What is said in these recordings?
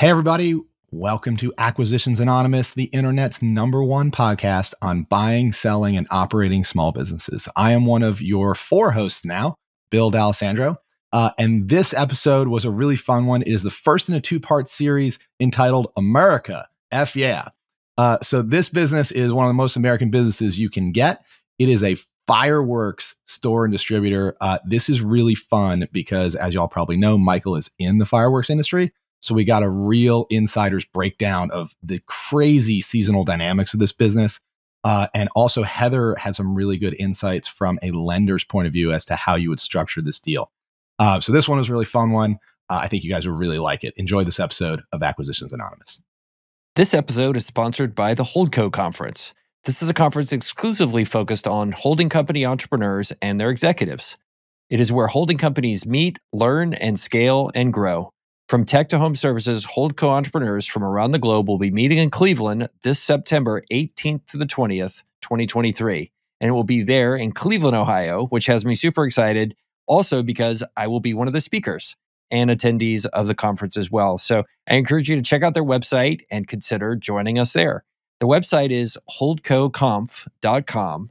Hey, everybody. Welcome to Acquisitions Anonymous, the internet's #1 podcast on buying, selling, and operating small businesses. I am one of your 4 hosts now, Bill D'Alessandro. And this episode was a really fun one. It is the first in a 2-part series entitled America, F Yeah. So this business is one of the most American businesses you can get. It is a fireworks store and distributor. This is really fun because, as y'all probably know, Michael is in the fireworks industry. So we got a real insider's breakdown of the crazy seasonal dynamics of this business. And also Heather has some really good insights from a lender's point of view as to how you would structure this deal. So this one was a really fun one. I think you guys will really like it. Enjoy this episode of Acquisitions Anonymous. This episode is sponsored by the HoldCo Conference. This is a conference exclusively focused on holding company entrepreneurs and their executives. It is where holding companies meet, learn, and scale and grow. From tech to home services, HoldCo entrepreneurs from around the globe will be meeting in Cleveland this September 18th to the 20th, 2023. And it will be there in Cleveland, Ohio, which has me super excited. Also because I will be one of the speakers and attendees of the conference as well. So I encourage you to check out their website and consider joining us there. The website is holdcoconf.com.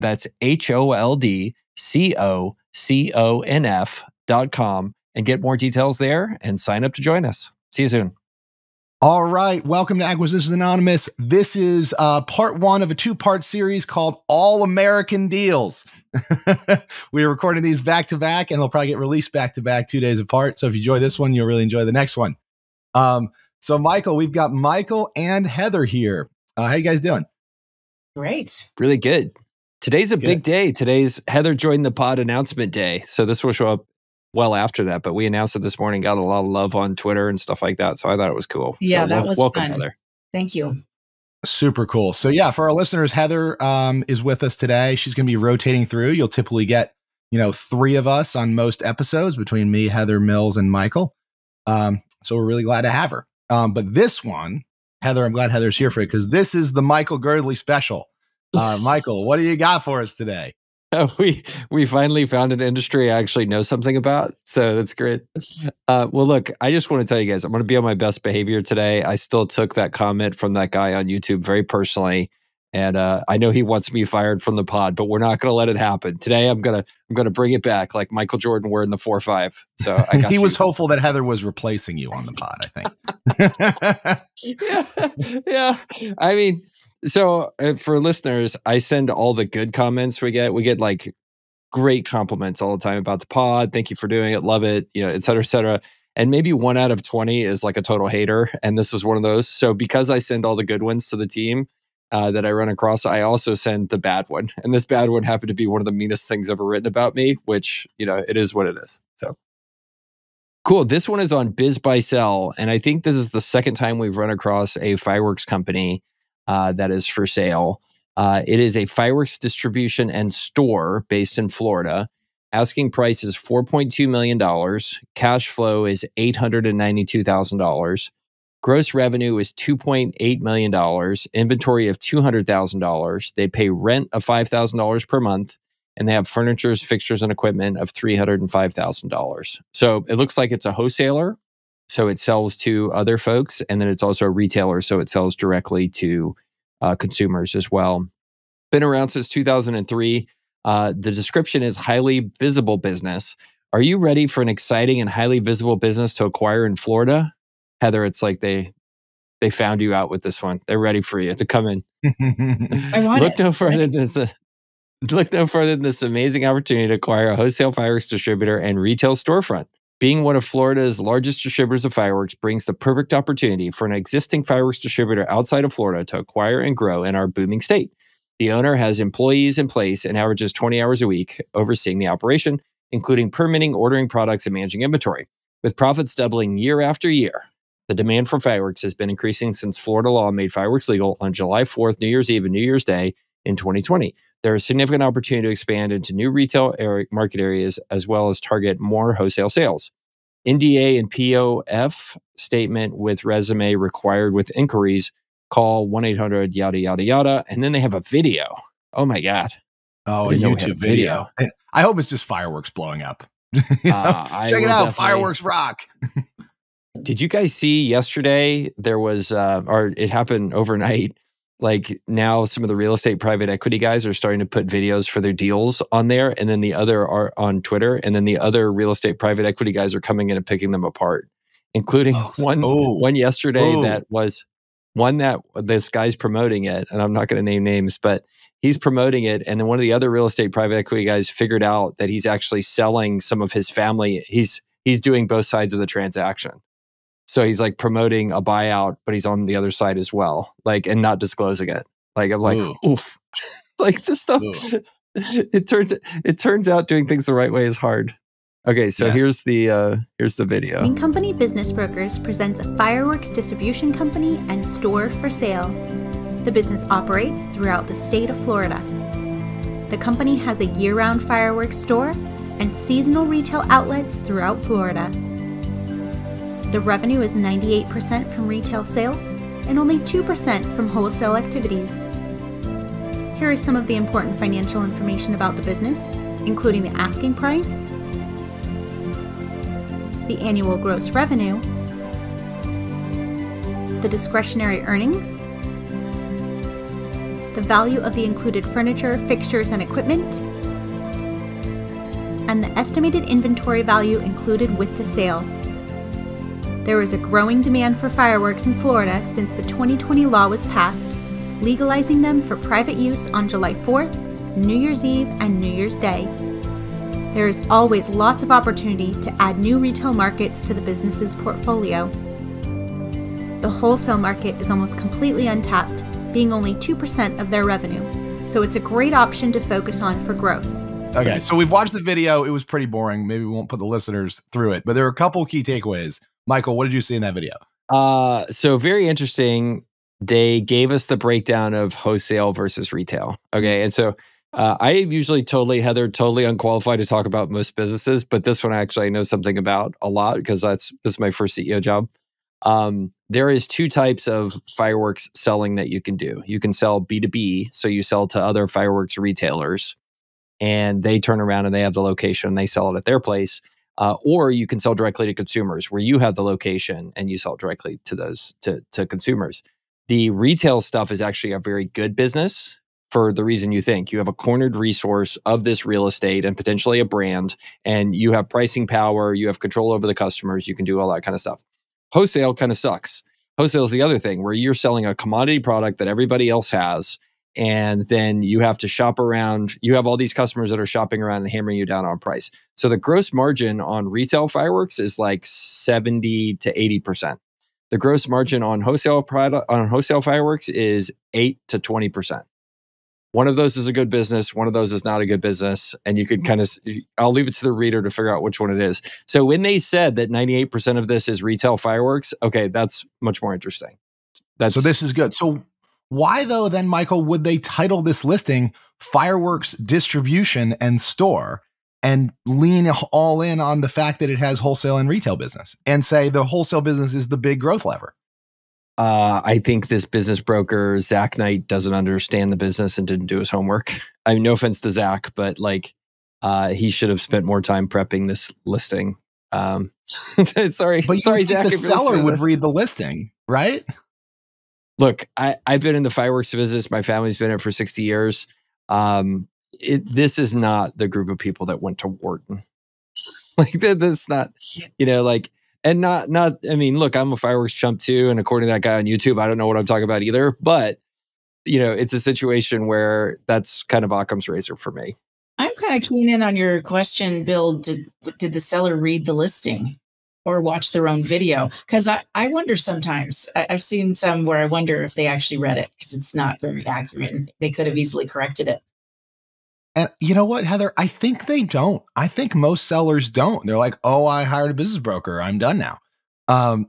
That's HOLDCOCONF.com. And get more details there and sign up to join us. See you soon. All right. Welcome to Acquisitions Anonymous. This is part 1 of a 2-part series called All American Deals. We are recording these back to back, and they'll probably get released back to back 2 days apart. So if you enjoy this one, you'll really enjoy the next one. So Michael, we've got Michael and Heather here. How you guys doing? Great. Really good. Today's a big day. Today's Heather joined the pod announcement day. So this will show up well after that, but we announced it this morning, got a lot of love on Twitter and stuff like that. So I thought it was cool. Yeah, so that was welcome, fun. Heather. Thank you. Super cool. So yeah, for our listeners, Heather is with us today. She's going to be rotating through. You'll typically get, 3 of us on most episodes between me, Heather Mills, and Michael. So we're really glad to have her. But this one, Heather, I'm glad Heather's here for it because this is the Michael Girdley special. Michael, what do you got for us today? We finally found an industry I actually know something about, so that's great. Well, look, I just want to tell you guys, I'm going to be on my best behavior today. I still took that comment from that guy on YouTube very personally, and I know he wants me fired from the pod, but we're not going to let it happen today. I'm gonna bring it back, like Michael Jordan were in the 4-5. So I got he was hopeful that Heather was replacing you on the pod. I think. Yeah. I mean. So for listeners, I send all the good comments we get. We get like great compliments all the time about the pod. Thank you for doing it. Love it. Et cetera, et cetera. And maybe 1 out of 20 is like a total hater. And this was one of those. So because I send all the good ones to the team that I run across, I also send the bad one. And this bad one happened to be one of the meanest things ever written about me, which, it is what it is. So cool. This one is on Biz Buy Sell. And I think this is the second time we've run across a fireworks company that is for sale. It is a fireworks distribution and store based in Florida. Asking price is $4.2 million. Cash flow is $892,000. Gross revenue is $2.8 million. Inventory of $200,000. They pay rent of $5,000 per month. And they have furniture, fixtures, and equipment of $305,000. So it looks like it's a wholesaler. So it sells to other folks, and then it's also a retailer, so it sells directly to consumers as well. Been around since 2003. The description is highly visible business. Are you ready for an exciting and highly visible business to acquire in Florida? Heather, it's like they found you out with this one. They're ready for you to come in. I want it. Look no further than this amazing opportunity to acquire a wholesale fireworks distributor and retail storefront. Being one of Florida's largest distributors of fireworks brings the perfect opportunity for an existing fireworks distributor outside of Florida to acquire and grow in our booming state. The owner has employees in place and averages 20 hours a week overseeing the operation, including permitting, ordering products, and managing inventory. With profits doubling year after year, the demand for fireworks has been increasing since Florida law made fireworks legal on July 4th, New Year's Eve, and New Year's Day in 2020. There is significant opportunity to expand into new retail market areas as well as target more wholesale sales. NDA and POF statement with resume required with inquiries. Call 1-800 yada yada yada. And then they have a video. Oh my God! Oh, a YouTube video. I hope it's just fireworks blowing up. Check it out, fireworks rock. Did you guys see yesterday, there was, or it happened overnight, like now some of the real estate private equity guys are starting to put videos for their deals on there, and then the other are on Twitter, and then the other real estate private equity guys are coming in and picking them apart, including one yesterday that was one that this guy's promoting it, and I'm not going to name names, but he's promoting it, and then one of the other real estate private equity guys figured out that he's actually selling some of his family. He's doing both sides of the transaction. So he's like promoting a buyout, but he's on the other side as well, like, and not disclosing it. Like, I'm like, oof, like this stuff, it turns out doing things the right way is hard. Okay, so here's the video. Green Company Business Brokers presents a fireworks distribution company and store for sale. The business operates throughout the state of Florida. The company has a year-round fireworks store and seasonal retail outlets throughout Florida. The revenue is 98% from retail sales and only 2% from wholesale activities. Here is some of the important financial information about the business, including the asking price, the annual gross revenue, the discretionary earnings, the value of the included furniture, fixtures, and equipment, and the estimated inventory value included with the sale. There is a growing demand for fireworks in Florida since the 2020 law was passed, legalizing them for private use on July 4th, New Year's Eve, and New Year's Day. There is always lots of opportunity to add new retail markets to the business's portfolio. The wholesale market is almost completely untapped, being only 2% of their revenue, so it's a great option to focus on for growth. Okay, so we've watched the video. It was pretty boring. Maybe we won't put the listeners through it, but there are a couple key takeaways. Michael, what did you see in that video? So very interesting. They gave us the breakdown of wholesale versus retail. Okay. And so I am usually totally unqualified to talk about most businesses, but this one I actually know something about a lot because this is my first CEO job. There is two types of fireworks selling that you can do. You can sell B2B. So you sell to other fireworks retailers and they turn around and they have the location and they sell it at their place. Or you can sell directly to consumers where you have the location and you sell directly to those to consumers. The retail stuff is actually a very good business for the reason you think. You have a cornered resource of this real estate and potentially a brand, and you have pricing power, you have control over the customers, you can do all that kind of stuff. Wholesale kind of sucks. Wholesale is the other thing where you're selling a commodity product that everybody else has, and then you have to shop around. You have all these customers that are shopping around and hammering you down on price. So the gross margin on retail fireworks is like 70 to 80%. The gross margin on wholesale fireworks is 8 to 20%. One of those is a good business. One of those is not a good business. And you could kind of, I'll leave it to the reader to figure out which one it is. So when they said that 98% of this is retail fireworks, okay, that's much more interesting. So this is good. So why though then, Michael, would they title this listing Fireworks Distribution and Store and lean all in on the fact that it has wholesale and retail business and say the wholesale business is the big growth lever? I think this business broker, Zach Knight, doesn't understand the business and didn't do his homework. I mean, no offense to Zach, but like he should have spent more time prepping this listing. Sorry, Zach. The seller would read the listing, right? Look, I've been in the fireworks business. My family's been in it for 60 years. This is not the group of people that went to Wharton. Like that's not, you know, like, and not, I mean, look, I'm a fireworks chump too. And according to that guy on YouTube, I don't know what I'm talking about either, but you know, it's a situation where that's kind of Occam's razor for me. I'm kind of keen in on your question, Bill. Did the seller read the listing or watch their own video? Because I wonder sometimes, I've seen some where I wonder if they actually read it because it's not very accurate. They could have easily corrected it. And you know what, Heather? I think they don't. I think most sellers don't. They're like, oh, I hired a business broker. I'm done now.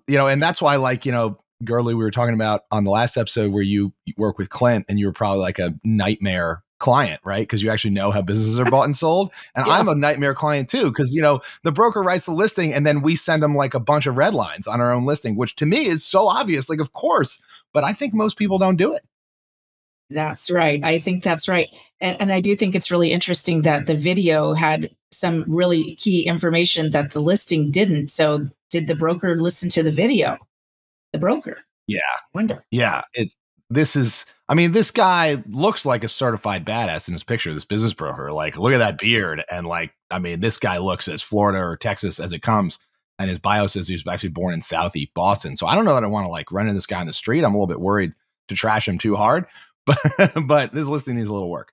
You know, and that's why, like, you know, Girdley, we were talking about on the last episode where you work with Clint and you were probably like a nightmare client, right? Because you actually know how businesses are bought and sold. And I'm a nightmare client too, because, you know, the broker writes the listing and then we send them like a bunch of red lines on our own listing, which to me is so obvious, like, of course, but I think most people don't do it. That's right. I think that's right. And I do think it's really interesting that the video had some really key information that the listing didn't. So Did the broker listen to the video? The broker. Yeah. Wonder. Yeah. This guy looks like a certified badass in his picture, this business broker. Like, look at that beard. And like, I mean, this guy looks as Florida or Texas as it comes. And his bio says he was actually born in Southeast Boston. So I don't know that I want to like run into this guy on the street. I'm a little bit worried to trash him too hard, but this listing needs a little work.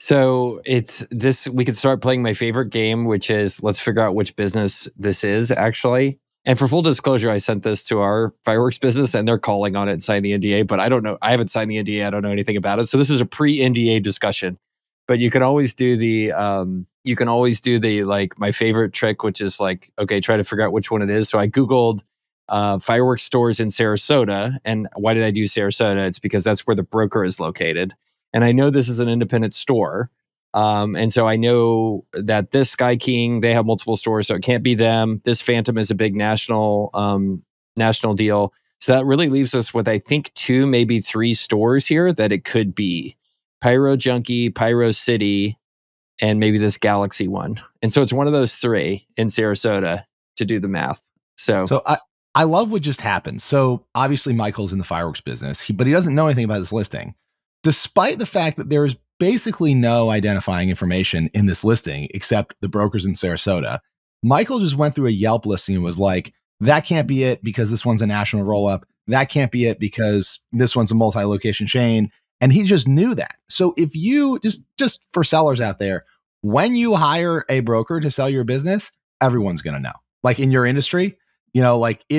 So it's this, we could start playing my favorite game, which is let's figure out which business this is actually. And for full disclosure, I sent this to our fireworks business and they're calling on it and signing the NDA, but I don't know. I haven't signed the NDA. I don't know anything about it. So this is a pre-NDA discussion, but you can always do the, like my favorite trick, which is like, okay, try to figure out which one it is. So I Googled fireworks stores in Sarasota. And why did I do Sarasota? It's because that's where the broker is located. And I know this is an independent store. And so I know that this Sky King, they have multiple stores, so it can't be them. This Phantom is a big national deal. So that really leaves us with, I think, 2, maybe 3 stores here that it could be. Pyro Junkie, Pyro City, and maybe this Galaxy one. And so it's one of those 3 in Sarasota to do the math. So I love what just happened. So obviously Michael's in the fireworks business, but he doesn't know anything about this listing. Despite the fact that there is basically no identifying information in this listing, except the brokers in Sarasota. Michael just went through a Yelp listing and was like, that can't be it because this one's a national roll-up. That can't be it because this one's a multi-location chain. And he just knew that. So if you, just for sellers out there, when you hire a broker to sell your business, everyone's going to know. Like in your industry, you know, like there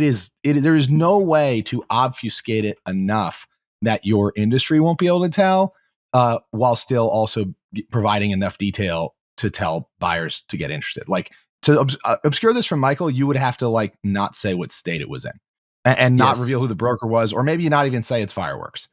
is no way to obfuscate it enough that your industry won't be able to tell. While still also providing enough detail to tell buyers to get interested. Like to obscure this from Michael, you would have to like not say what state it was in and not reveal who the broker was, or maybe not even say it's fireworks.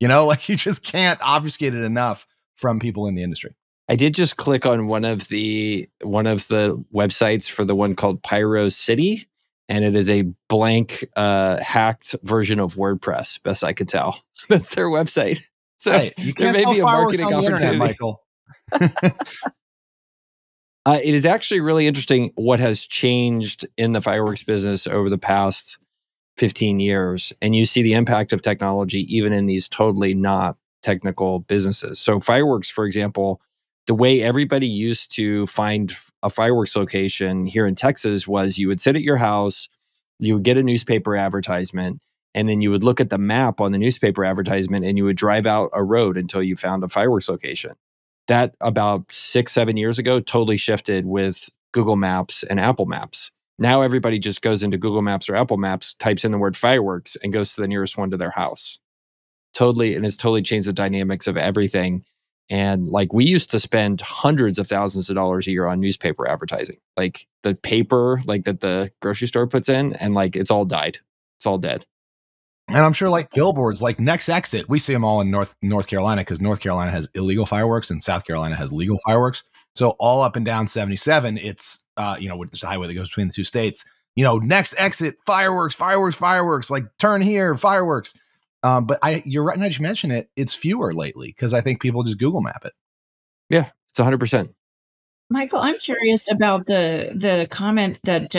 You know, like you just can't obfuscate it enough from people in the industry. I did just click on one of the websites for the one called Pyro City, and it is a blank hacked version of WordPress, best I could tell. That's their website. So right. You can't sell fireworks on the internet, Michael. It is actually really interesting what has changed in the fireworks business over the past 15 years. And you see the impact of technology even in these totally not technical businesses. So fireworks, for example, the way everybody used to find a fireworks location here in Texas was you would sit at your house, you would get a newspaper advertisement, and then you would look at the map on the newspaper advertisement and you would drive out a road until you found a fireworks location. That about 6, 7 years ago totally shifted with Google Maps and Apple Maps. Now everybody just goes into Google Maps or Apple Maps, types in the word fireworks and goes to the nearest one to their house. And it's totally changed the dynamics of everything. And like we used to spend hundreds of thousands of dollars a year on newspaper advertising, like the paper like that the grocery store puts in, and like it's all died. It's all dead. And I'm sure like billboards, like Next Exit, we see them all in North Carolina because North Carolina has illegal fireworks and South Carolina has legal fireworks. So all up and down 77, it's, you know, it's a highway that goes between the two states, you know, Next Exit, fireworks, fireworks, fireworks, like turn here, fireworks. But you're right. Now that you mention it, it's fewer lately because I think people just Google map it. Yeah, it's 100%. Michael, I'm curious about the comment that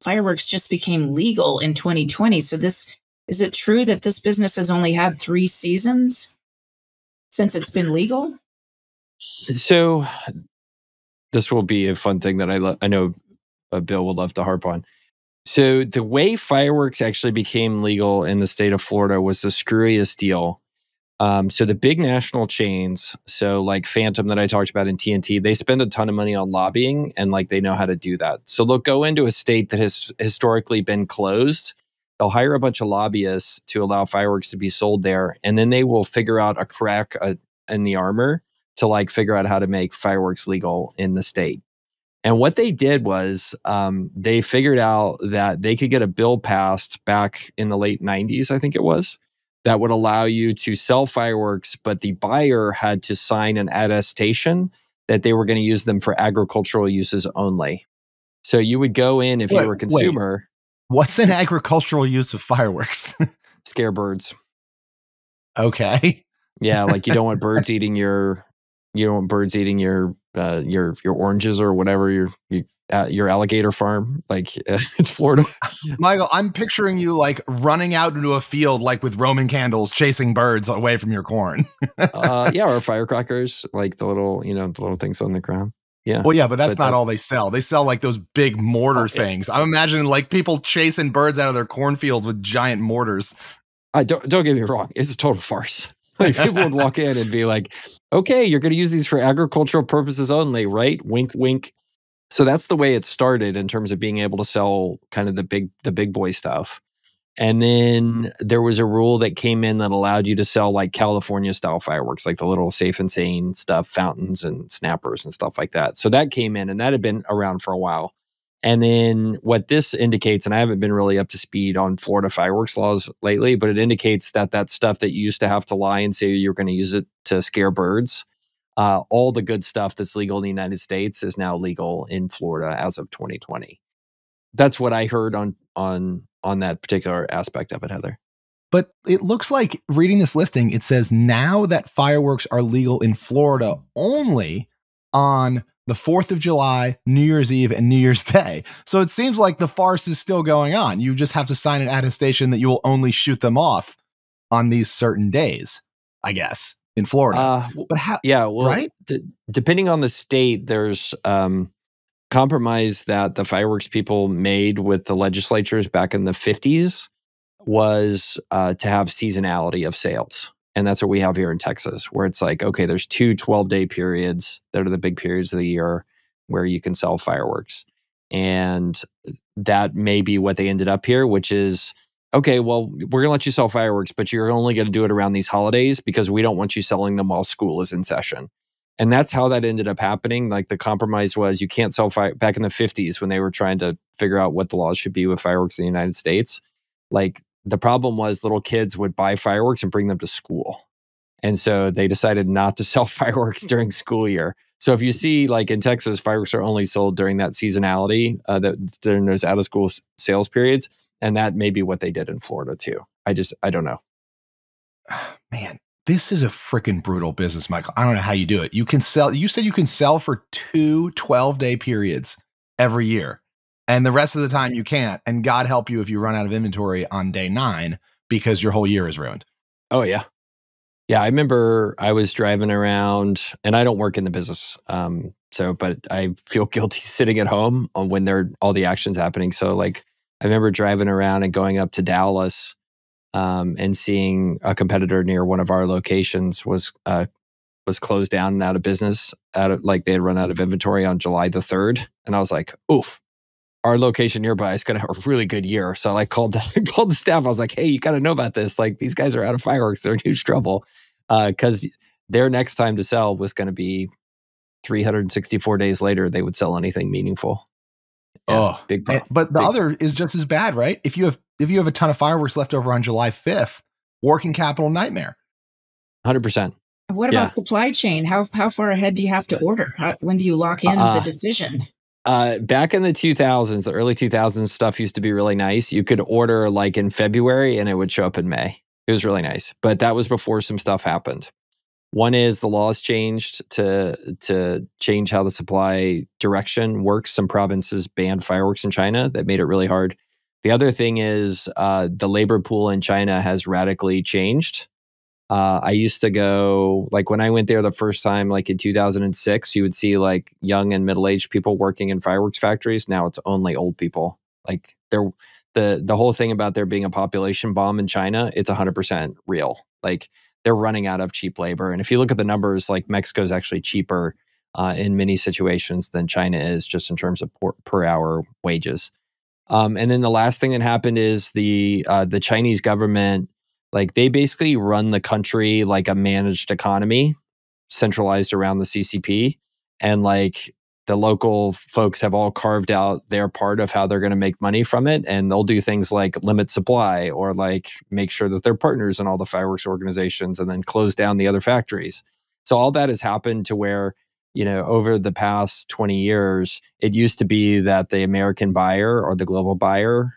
fireworks just became legal in 2020. So this... Is it true that this business has only had 3 seasons since it's been legal? So this will be a fun thing that I know Bill would love to harp on. So the way fireworks actually became legal in the state of Florida was the screwiest deal. So the big national chains, so like Phantom that I talked about in TNT, they spend a ton of money on lobbying and like they know how to do that. So they'll go into a state that has historically been closed. They'll hire a bunch of lobbyists to allow fireworks to be sold there. And then they will figure out a crack in the armor to like figure out how to make fireworks legal in the state. And what they did was they figured out that they could get a bill passed back in the late 90s, I think it was, that would allow you to sell fireworks, but the buyer had to sign an attestation that they were going to use them for agricultural uses only. So you would go in if you were a consumer... Wait. What's an agricultural use of fireworks? Scare birds. Okay. Yeah, like you don't want birds eating your your oranges or whatever, your alligator farm, like it's Florida. Michael, I'm picturing you like running out into a field, like with Roman candles, chasing birds away from your corn. Yeah. Or firecrackers, like the little, you know, the little things on the ground. Yeah. Well, yeah, but that's not all they sell. They sell like those big mortar things. I'm imagining like people chasing birds out of their cornfields with giant mortars. Don't get me wrong. It's a total farce. Like people would walk in and be like, okay, you're going to use these for agricultural purposes only, right? Wink, wink. So that's the way it started in terms of being able to sell kind of the big boy stuff. And then there was a rule that came in that allowed you to sell like California style fireworks, like the little safe and sane stuff, fountains and snappers and stuff like that. So that came in and that had been around for a while. And then what this indicates, and I haven't been really up to speed on Florida fireworks laws lately, but it indicates that that stuff that you used to have to lie and say you're going to use it to scare birds, all the good stuff that's legal in the United States is now legal in Florida as of 2020. That's what I heard on that particular aspect of it, Heather. But it looks like reading this listing, it says now that fireworks are legal in Florida only on the 4th of July, New Year's Eve, and New Year's Day. So it seems like the farce is still going on. You just have to sign an attestation that you will only shoot them off on these certain days, I guess, in Florida. But how, yeah, well, right? Depending on the state, there's compromise that the fireworks people made with the legislatures back in the 50s was to have seasonality of sales. And that's what we have here in Texas, where it's like, okay, there's two 12-day periods that are the big periods of the year where you can sell fireworks. And that may be what they ended up here, which is, okay, well, we're going to let you sell fireworks, but you're only going to do it around these holidays because we don't want you selling them while school is in session. And that's how that ended up happening. Like the compromise was you can't sell fire back in the 50s when they were trying to figure out what the laws should be with fireworks in the United States. Like the problem was little kids would buy fireworks and bring them to school. And so they decided not to sell fireworks during school year. So if you see like in Texas, fireworks are only sold during that seasonality, during those out of school sales periods. And that may be what they did in Florida too. I don't know. Man. This is a freaking brutal business, Michael. I don't know how you do it. You can sell, you said you can sell for two 12-day periods every year, and the rest of the time you can't. And God help you if you run out of inventory on day 9 because your whole year is ruined. Oh, yeah. Yeah. I remember I was driving around, and I don't work in the business. But I feel guilty sitting at home when there are all the actions happening. So, like, I remember driving around and going up to Dallas. And seeing a competitor near one of our locations was closed down and out of business, like they had run out of inventory on July the 3rd. And I was like, oof, our location nearby is going to have a really good year. So I like, called the staff. I was like, hey, you got to know about this. Like these guys are out of fireworks. They're in huge trouble because their next time to sell was going to be 364 days later. They would sell anything meaningful. Yeah, oh, big problem. But the other is just as bad, right? If you have a ton of fireworks left over on July 5th, working capital nightmare. 100%. What about supply chain? How far ahead do you have to order? When do you lock in the decision? Back in the 2000s, the early 2000s, stuff used to be really nice. You could order like in February and it would show up in May. It was really nice. But that was before some stuff happened. One is the laws changed to change how the supply direction works. Some provinces banned fireworks in China. That made it really hard. The other thing is the labor pool in China has radically changed. I used to go, like when I went there the first time, like in 2006, you would see like young and middle-aged people working in fireworks factories. Now it's only old people. Like the whole thing about there being a population bomb in China, it's 100% real. Like they're running out of cheap labor. And if you look at the numbers, like Mexico is actually cheaper in many situations than China is just in terms of per hour wages. And then the last thing that happened is the Chinese government, like they basically run the country like a managed economy centralized around the CCP. And like the local folks have all carved out their part of how they're going to make money from it. And they'll do things like limit supply or like make sure that they're partners in all the fireworks organizations and then close down the other factories. So all that has happened to where, you know, over the past 20 years, it used to be that the American buyer or the global buyer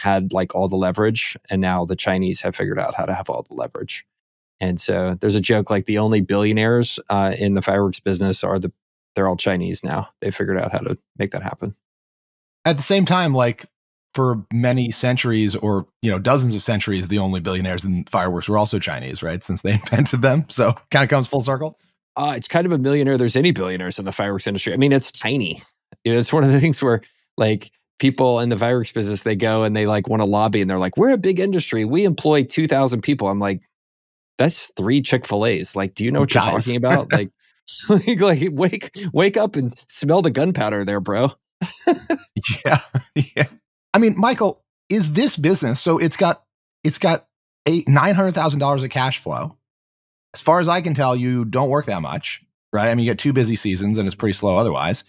had like all the leverage. And now the Chinese have figured out how to have all the leverage. And so there's a joke like the only billionaires in the fireworks business are the they're all Chinese now. They figured out how to make that happen. At the same time, like for many centuries or, you know, dozens of centuries, the only billionaires in fireworks were also Chinese, right? Since they invented them. So kind of comes full circle. It's kind of a millionaire. There's any billionaires in the fireworks industry. I mean, it's tiny. It's one of the things where like people in the fireworks business, they go and they like want to lobby and they're like, we're a big industry. We employ 2,000 people. I'm like, that's 3 Chick-fil-A's. Like, do you know what you're talking about? Like, wake up and smell the gunpowder there, bro. Yeah. I mean, Michael, is this business, so it's got $900,000 of cash flow. As far as I can tell, you don't work that much, right? I mean, you get 2 busy seasons and it's pretty slow otherwise.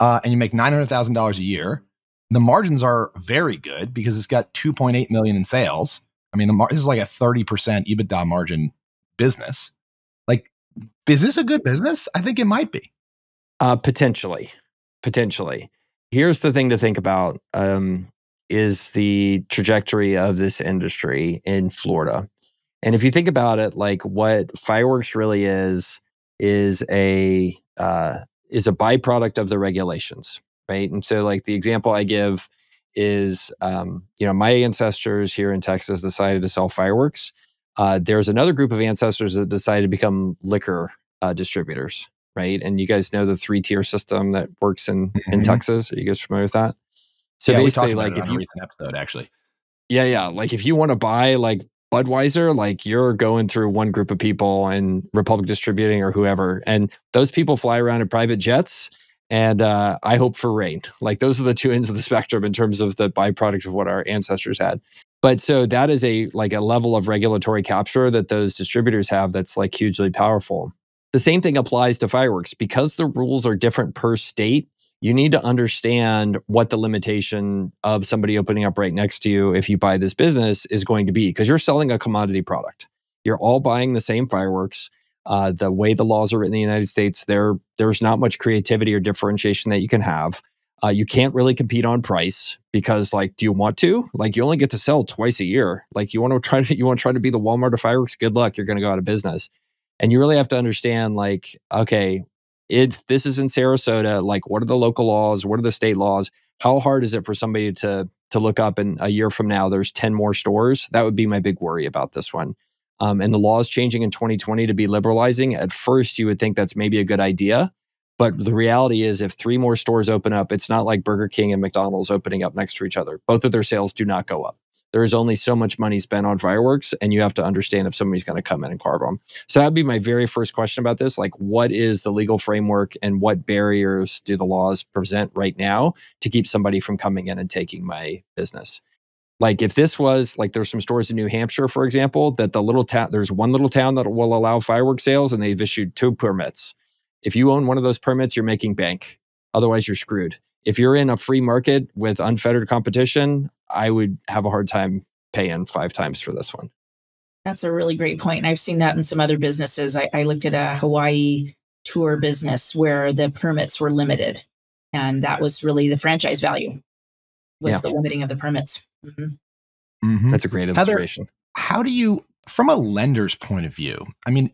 And you make $900,000 a year. The margins are very good because it's got $2.8 million in sales. I mean, this is like a 30% EBITDA margin business. Like, is this a good business? I think it might be. Potentially. Here's the thing to think about is the trajectory of this industry in Florida. And if you think about it, like what fireworks really is a byproduct of the regulations, right? And so like the example I give is, you know, my ancestors here in Texas decided to sell fireworks. There's another group of ancestors that decided to become liquor distributors, right? And you guys know the 3-tier system that works in Texas. Are you guys familiar with that? So yeah, basically, like if you recent episode actually, yeah, like if you want to buy like Budweiser, like you're going through one group of people and Republic Distributing or whoever, and those people fly around in private jets. And I hope for rain. Like those are the 2 ends of the spectrum in terms of the byproduct of what our ancestors had. But so that is a level of regulatory capture that those distributors have that's like hugely powerful. The same thing applies to fireworks. Because the rules are different per state, you need to understand what the limitation of somebody opening up right next to you if you buy this business is going to be, because you're selling a commodity product. You're all buying the same fireworks. The way the laws are written in the United States, there's not much creativity or differentiation that you can have. You can't really compete on price because, like, do you want to? Like, you only get to sell twice a year. Like, you want to try to be the Walmart of fireworks? Good luck. You're going to go out of business. And you really have to understand, like, okay, if this is in Sarasota, like, what are the local laws? What are the state laws? How hard is it for somebody to look up? And a year from now, there's 10 more stores. That would be my big worry about this one. And the laws changing in 2020 to be liberalizing, at first you would think that's maybe a good idea. But the reality is if 3 more stores open up, it's not like Burger King and McDonald's opening up next to each other. Both of their sales do not go up. There is only so much money spent on fireworks, and you have to understand if somebody's going to come in and carve them. So that'd be my very first question about this. Like, what is the legal framework and what barriers do the laws present right now to keep somebody from coming in and taking my business? Like if this was like, there's some stores in New Hampshire, for example, that the little town, there's one little town that will allow firework sales and they've issued 2 permits. If you own one of those permits, you're making bank. Otherwise you're screwed. If you're in a free market with unfettered competition, I would have a hard time paying 5 times for this one. That's a really great point. And I've seen that in some other businesses. I looked at a Hawaii tour business where the permits were limited. And that was really the franchise value was the limiting of the permits. That's a great illustration. Heather, how do you, from a lender's point of view, I mean,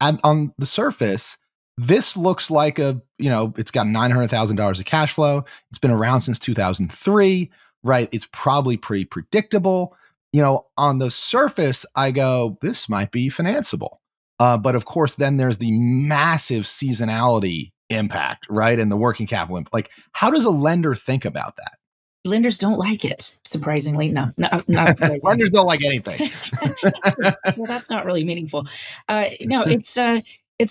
on the surface, this looks like a, you know, it's got $900,000 of cash flow. It's been around since 2003, right? It's probably pretty predictable. You know, on the surface, I go, this might be financeable. But of course, then there's the massive seasonality impact, right? And the working capital impact. Like, how does a lender think about that? Lenders don't like it, surprisingly. No, not surprisingly. Lenders don't like anything. Well, that's not really meaningful. No, it's a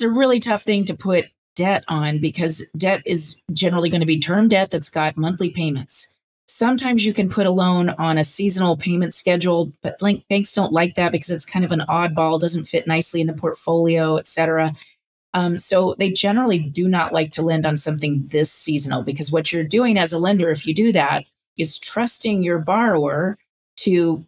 really tough thing to put debt on because debt is generally going to be term debt that's got monthly payments. Sometimes you can put a loan on a seasonal payment schedule, but banks don't like that because it's kind of an oddball, doesn't fit nicely in the portfolio, et cetera. So they generally do not like to lend on something this seasonal because what you're doing as a lender, if you do that, is trusting your borrower to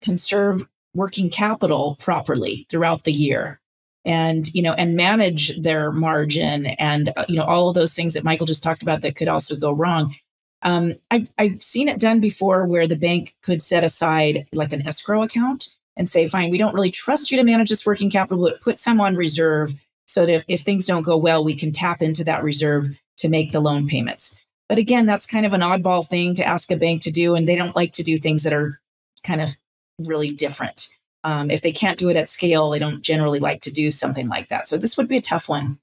conserve working capital properly throughout the year and, you know, and manage their margin and, you know, all of those things that Michael just talked about that could also go wrong. I've seen it done before where the bank could set aside like an escrow account and say, fine, we don't really trust you to manage this working capital, but put some on reserve so that if things don't go well, we can tap into that reserve to make the loan payments. But again, that's kind of an oddball thing to ask a bank to do, and they don't like to do things that are kind of really different. If they can't do it at scale, they don't generally like to do something like that. So this would be a tough one.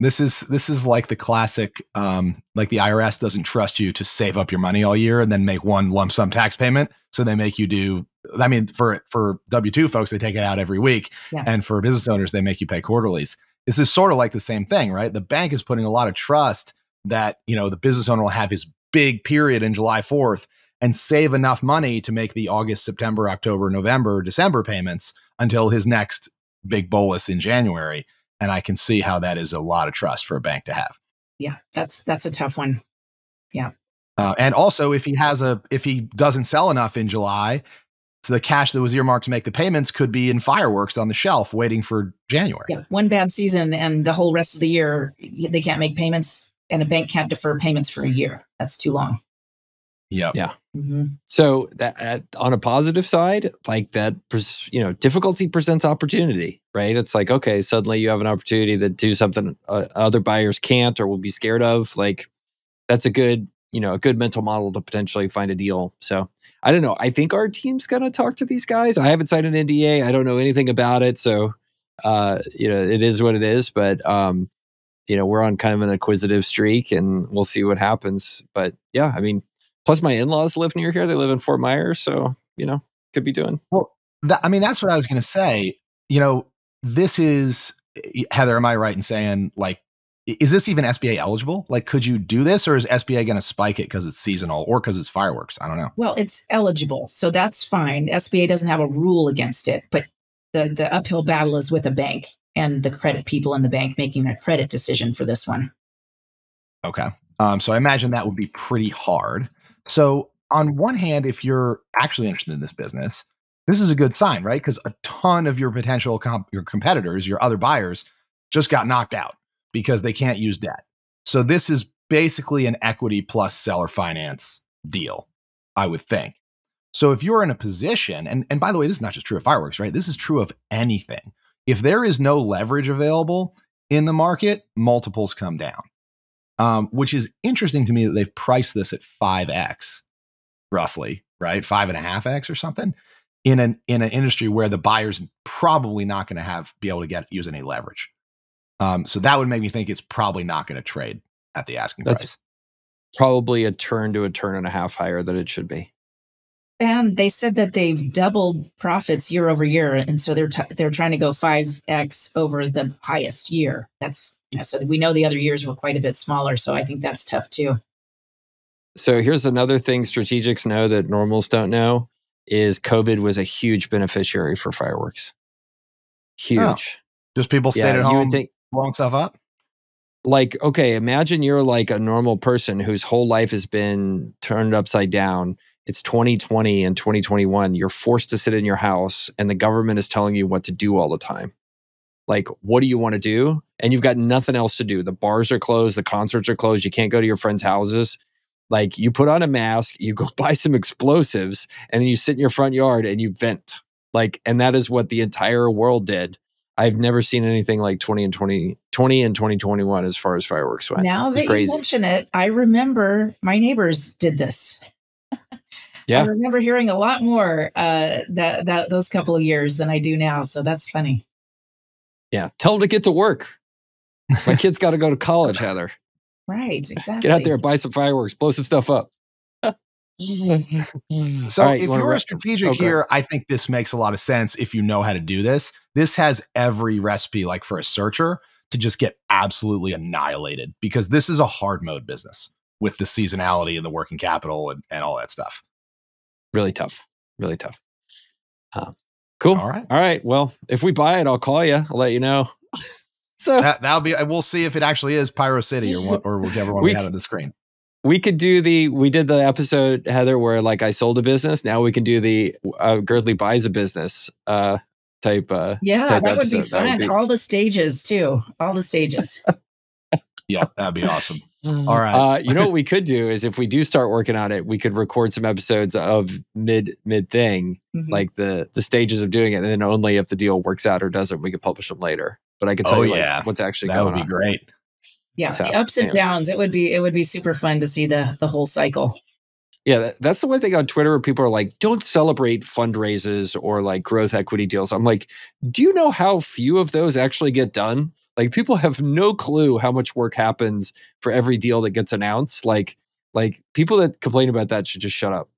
This is like the classic, like the IRS doesn't trust you to save up your money all year and then make one lump sum tax payment. So they make you do, I mean, for W-2 folks, they take it out every week. Yeah. And for business owners, they make you pay quarterlies. This is sort of like the same thing, right? The bank is putting a lot of trust that, you know, the business owner will have his big period in July 4th and save enough money to make the August, September, October, November, December payments until his next big bolus in January. And I can see how that is a lot of trust for a bank to have. Yeah, that's a tough one. Yeah. And also if he doesn't sell enough in July, so the cash that was earmarked to make the payments could be in fireworks on the shelf waiting for January. Yeah, one bad season and the whole rest of the year, they can't make payments, and a bank can't defer payments for a year. That's too long. Yep. Yeah. Mm-hmm. So that, on a positive side, like that, you know, difficulty presents opportunity, right? It's like, okay, suddenly you have an opportunity to do something other buyers can't or will be scared of. Like that's a good, you know, a good mental model to potentially find a deal. So I don't know. I think our team's going to talk to these guys. I haven't signed an NDA. I don't know anything about it. So, you know, it is what it is, but, you know, we're on kind of an acquisitive streak and we'll see what happens. But yeah, I mean, plus my in-laws live near here. They live in Fort Myers. So, you know, could be doing. Well, I mean, that's what I was going to say. You know, this is, Heather, am I right in saying, like, is this even SBA eligible? Like, could you do this, or is SBA going to spike it because it's seasonal or because it's fireworks? I don't know. Well, it's eligible. So that's fine. SBA doesn't have a rule against it, but the uphill battle is with a bank and the credit people in the bank making a credit decision for this one. Okay. So I imagine that would be pretty hard. So on one hand, if you're actually interested in this business, this is a good sign, right? Because a ton of your potential competitors, your other buyers, just got knocked out because they can't use debt. So this is basically an equity plus seller finance deal, I would think. So if you're in a position, and by the way, this is not just true of fireworks, right? This is true of anything. If there is no leverage available in the market, multiples come down. Which is interesting to me that they've priced this at 5x, roughly, right? 5.5x or something in an industry where the buyer's probably not going to be able to use any leverage. So that would make me think it's probably not going to trade at the asking price. Probably a turn to a turn and a half higher than it should be. And they said that they've doubled profits year over year, and so they're trying to go 5x over the highest year. That's, you know, so we know the other years were quite a bit smaller, so I think that's tough too. So here's another thing strategics know that normals don't know is COVID was a huge beneficiary for fireworks. Huge. Oh, just people stayed at home, blowing stuff up. Like, okay, imagine you're like a normal person whose whole life has been turned upside down. It's 2020 and 2021. You're forced to sit in your house and the government is telling you what to do all the time. Like, what do you want to do? And you've got nothing else to do. The bars are closed. The concerts are closed. You can't go to your friends' houses. Like, you put on a mask, you go buy some explosives, and then you sit in your front yard and you vent. Like, and that is what the entire world did. I've never seen anything like 2020 and 2021 as far as fireworks went. Now that you mention it, I remember my neighbors did this. Yeah. I remember hearing a lot more those couple of years than I do now. So that's funny. Yeah. Tell them to get to work. My kid's got to go to college, Heather. Right. Exactly. Get out there and buy some fireworks. Blow some stuff up. So right, if you're strategic here, I think this makes a lot of sense if you know how to do this. This has every recipe, like for a searcher, to just get absolutely annihilated, because this is a hard mode business with the seasonality and the working capital and all that stuff. Really tough. Really tough. Cool. All right. All right. Well, if we buy it, I'll call you. I'll let you know. So that'll be, we'll see if it actually is Pyro City or whichever one we had on the screen. We could do we did the episode, Heather, where like I sold a business. Now we can do the Girdley buys a business type that episode. Would be fun. All the stages too. All the stages. Yeah, that'd be awesome. All right. You know what we could do is if we do start working on it, we could record some episodes of mid thing, like the stages of doing it, and then only if the deal works out or doesn't, we could publish them later. but I could tell you like, what's actually going on. That would be great. Yeah, so, the ups and downs. It would be super fun to see the whole cycle. Yeah, that's the one thing on Twitter where people are like, don't celebrate fundraisers or like growth equity deals. I'm like, do you know how few of those actually get done? Like, people have no clue how much work happens for every deal that gets announced. Like people that complain about that should just shut up.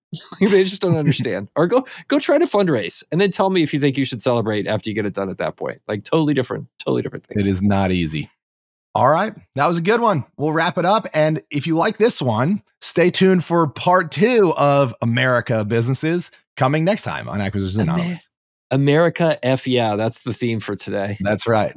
They just don't understand. Or go try to fundraise and then tell me if you think you should celebrate after you get it done at that point. Like, totally different thing. It is not easy. All right. That was a good one. We'll wrap it up. And if you like this one, stay tuned for part 2 of America Businesses coming next time on Acquisitions Anonymous. America F. Yeah. That's the theme for today. That's right.